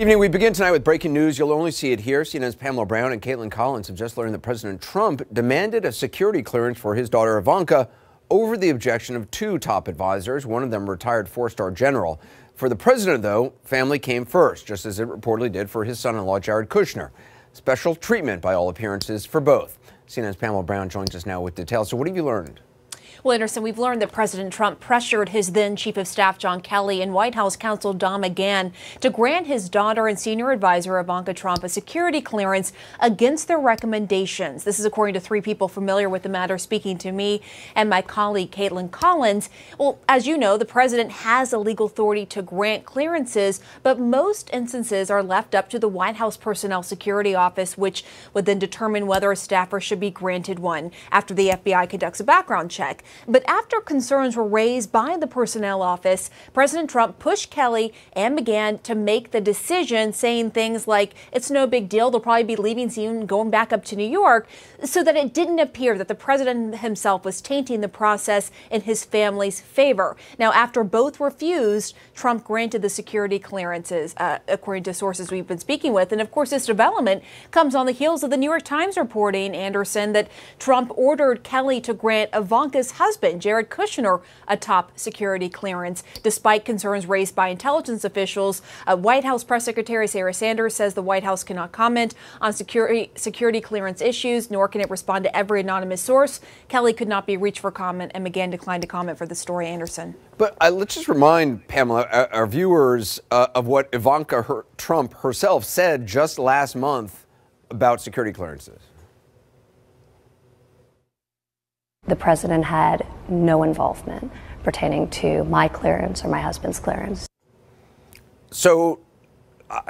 Evening. We begin tonight with breaking news. You'll only see it here. CNN's Pamela Brown and Caitlin Collins have just learned that President Trump demanded a security clearance for his daughter Ivanka over the objection of two top advisors, one of them retired four-star general. For the president, though, family came first, just as it reportedly did for his son-in-law Jared Kushner. Special treatment by all appearances for both. CNN's Pamela Brown joins us now with details. So what have you learned? Well, Anderson, we've learned that President Trump pressured his then Chief of Staff John Kelly and White House counsel Don McGahn to grant his daughter and senior advisor Ivanka Trump a security clearance against their recommendations. This is according to three people familiar with the matter speaking to me and my colleague Caitlin Collins. Well, as you know, the president has a legal authority to grant clearances, but most instances are left up to the White House Personnel Security Office, which would then determine whether a staffer should be granted one after the FBI conducts a background check. But after concerns were raised by the personnel office, President Trump pushed Kelly and McGahn to make the decision, saying things like, it's no big deal, they'll probably be leaving soon, going back up to New York, so that it didn't appear that the president himself was tainting the process in his family's favor. Now, after both refused, Trump granted the security clearances, according to sources we've been speaking with. And of course, this development comes on the heels of the New York Times reporting, Anderson, that Trump ordered Kelly to grant Ivanka's husband, Jared Kushner, a top security clearance, despite concerns raised by intelligence officials. White House Press Secretary Sarah Sanders says the White House cannot comment on security clearance issues, nor can it respond to every anonymous source. Kelly could not be reached for comment, and McGahn declined to comment for the story, Anderson. But let's just remind, Pamela, our viewers of what Ivanka Trump herself said just last month about security clearances. The president had no involvement pertaining to my clearance or my husband's clearance. So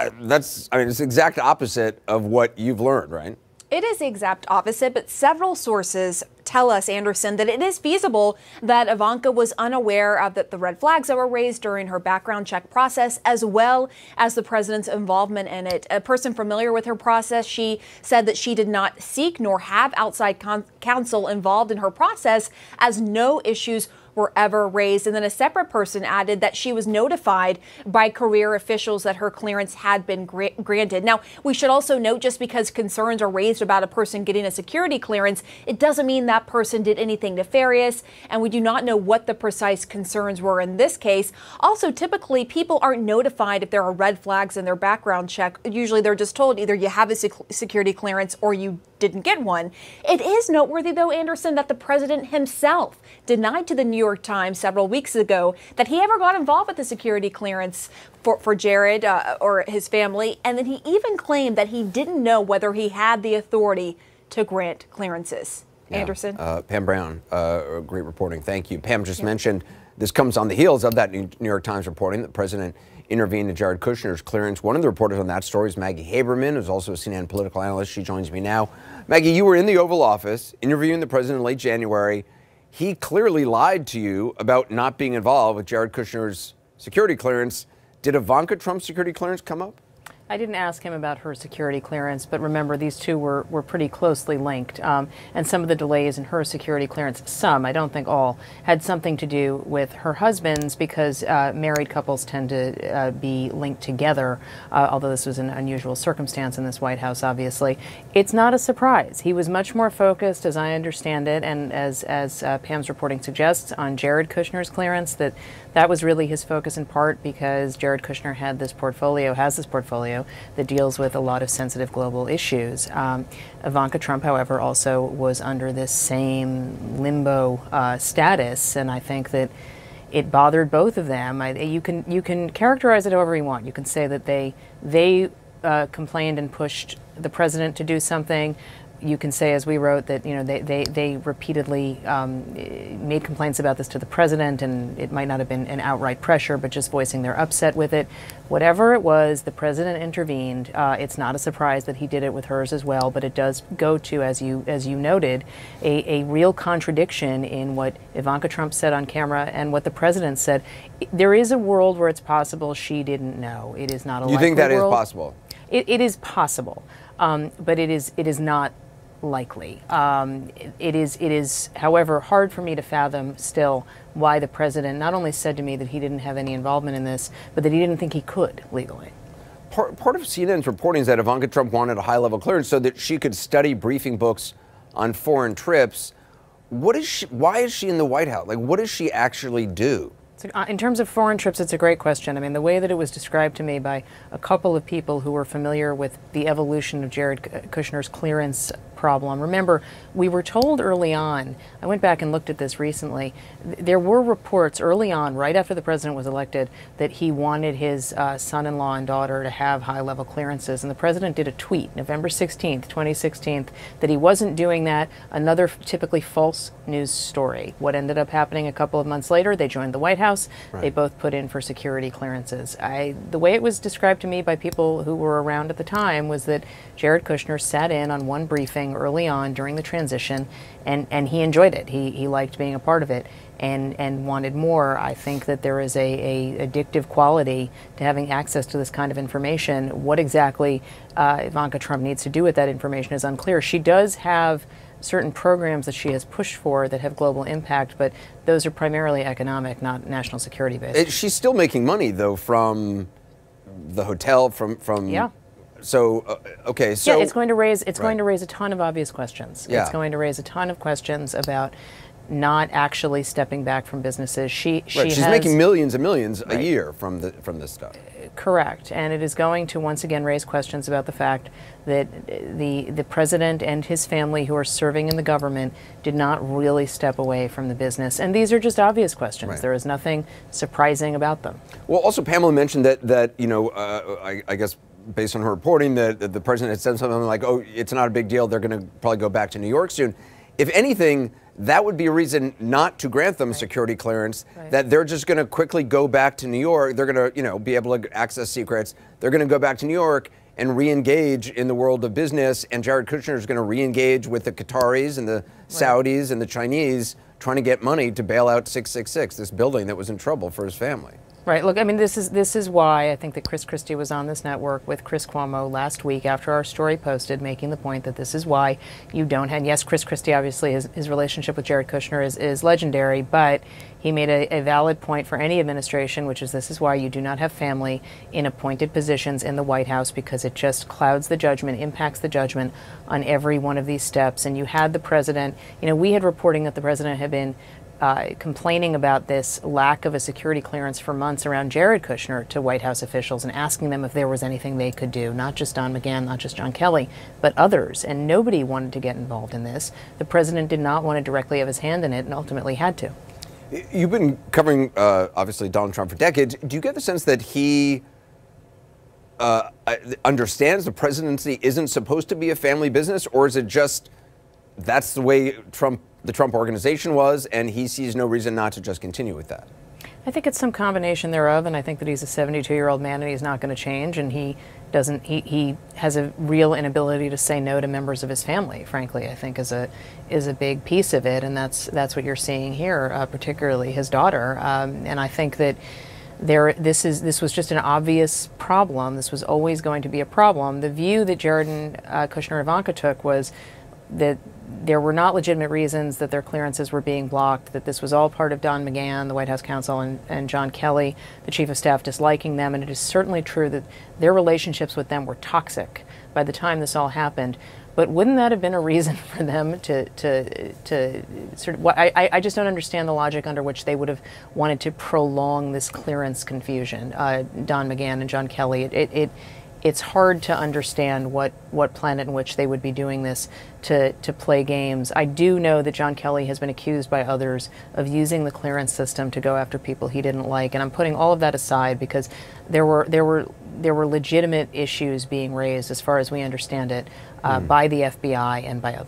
it's the exact opposite of what you've learned, right? It is the exact opposite, but several sources tell us, Anderson, that it is feasible that Ivanka was unaware of the red flags that were raised during her background check process, as well as the president's involvement in it. A person familiar with her process, she said that she did not seek nor have outside counsel involved in her process, as no issues were ever raised. And then a separate person added that she was notified by career officials that her clearance had been granted. Now, we should also note, just because concerns are raised about a person getting a security clearance, it doesn't mean that person did anything nefarious, and we do not know what the precise concerns were in this case. Also, typically, people aren't notified if there are red flags in their background check. Usually, they're just told either you have a security clearance or you didn't get one. It is noteworthy, though, Anderson, that the president himself denied to the New York Times several weeks ago that he ever got involved with the security clearance for Jared or his family, and then he even claimed that he didn't know whether he had the authority to grant clearances. Yeah. Anderson. Pam Brown, great reporting. Thank you. Pam just mentioned this comes on the heels of that New York Times reporting that the president intervened in Jared Kushner's clearance. One of the reporters on that story is Maggie Haberman, who's also a CNN political analyst. She joins me now. Maggie, you were in the Oval Office interviewing the president in late January. He clearly lied to you about not being involved with Jared Kushner's security clearance. Did Ivanka Trump's security clearance come up? I didn't ask him about her security clearance, but remember, these two were pretty closely linked. And some of the delays in her security clearance, some, I don't think all, had something to do with her husband's, because married couples tend to be linked together, although this was an unusual circumstance in this White House, obviously. It's not a surprise. He was much more focused, as I understand it, and as Pam's reporting suggests, on Jared Kushner's clearance. That was really his focus, in part because Jared Kushner had this portfolio, has this portfolio, that deals with a lot of sensitive global issues. Ivanka Trump, however, also was under this same limbo status, and I think that it bothered both of them. You can characterize it however you want. You can say that they complained and pushed the president to do something. You can say, as we wrote, that they repeatedly made complaints about this to the president, and it might not have been an outright pressure, but just voicing their upset with it. Whatever it was, the president intervened. It's not a surprise that he did it with hers as well, but it does go to, as you noted, a real contradiction in what Ivanka Trump said on camera and what the president said. There is a world where it's possible she didn't know. It is not a likely world. You think that is possible? It is possible, but it is not likely. It is, however, hard for me to fathom still why the president not only said to me that he didn't have any involvement in this, but that he didn't think he could legally. Part of CNN's reporting is that Ivanka Trump wanted a high-level clearance so that she could study briefing books on foreign trips. What is she? Why is she in the White House? Like, what does she actually do? So, in terms of foreign trips, it's a great question. I mean, the way that it was described to me by a couple of people who were familiar with the evolution of Jared Kushner's clearance problem. Remember, we were told early on, I went back and looked at this recently, there were reports early on, right after the president was elected, that he wanted his son-in-law and daughter to have high-level clearances. And the president did a tweet, November 16th, 2016, that he wasn't doing that, another typically false news story. What ended up happening a couple of months later, they joined the White House. Right. They both put in for security clearances. The way it was described to me by people who were around at the time was that Jared Kushner sat in on one briefing early on during the transition, and he enjoyed it. He liked being a part of it and wanted more. I think that there is a addictive quality to having access to this kind of information. What exactly Ivanka Trump needs to do with that information is unclear. She does have certain programs that she has pushed for that have global impact, but those are primarily economic, not national security based. She's still making money though from the hotel, from yeah. So okay, so yeah, it's going to raise a ton of obvious questions. Yeah. It's going to raise a ton of questions about not actually stepping back from businesses. She's making millions and millions right. a year from this stuff. Correct, and it is going to once again raise questions about the fact that the president and his family who are serving in the government did not really step away from the business. And these are just obvious questions. Right. There is nothing surprising about them. Well, also Pamela mentioned that you know, I guess based on her reporting that the president had said something like, "Oh, it's not a big deal. They're going to probably go back to New York soon." If anything, that would be a reason not to grant them right. security clearance, right. that they're just going to quickly go back to New York. They're going to, you know, be able to access secrets. They're going to go back to New York and re-engage in the world of business. And Jared Kushner is going to re-engage with the Qataris and the Saudis right. and the Chinese trying to get money to bail out 666, this building that was in trouble for his family. Right. Look, I mean, this is why I think that Chris Christie was on this network with Chris Cuomo last week after our story posted, making the point that this is why you don't have. Yes, Chris Christie, obviously, his relationship with Jared Kushner is legendary, but he made a valid point for any administration, which is this is why you do not have family in appointed positions in the White House, because it just clouds the judgment, impacts the judgment on every one of these steps. And you had the president, you know, we had reporting that the president had been complaining about this lack of a security clearance for months around Jared Kushner to White House officials and asking them if there was anything they could do, not just Don McGahn, not just John Kelly, but others. And nobody wanted to get involved in this. The president did not want to directly have his hand in it and ultimately had to. You've been covering, obviously, Donald Trump for decades. Do you get the sense that he understands the presidency isn't supposed to be a family business, or is it just that's the way the Trump organization was, and he sees no reason not to just continue with that? I think it's some combination thereof, and I think that he's a 72-year-old man and he's not going to change, and he has a real inability to say no to members of his family, frankly, I think is a big piece of it, and that's what you're seeing here, particularly his daughter. And I think that this was just an obvious problem. This was always going to be a problem. The view that Jared and Kushner Ivanka took was that there were not legitimate reasons, that their clearances were being blocked, that this was all part of Don McGahn, the White House counsel, and John Kelly, the chief of staff, disliking them. And it is certainly true that their relationships with them were toxic by the time this all happened. But wouldn't that have been a reason for them to sort of, I just don't understand the logic under which they would have wanted to prolong this clearance confusion, Don McGahn and John Kelly. It's hard to understand what planet in which they would be doing this to play games. I do know that John Kelly has been accused by others of using the clearance system to go after people he didn't like, and I'm putting all of that aside because there were legitimate issues being raised, as far as we understand it, by the FBI and by others.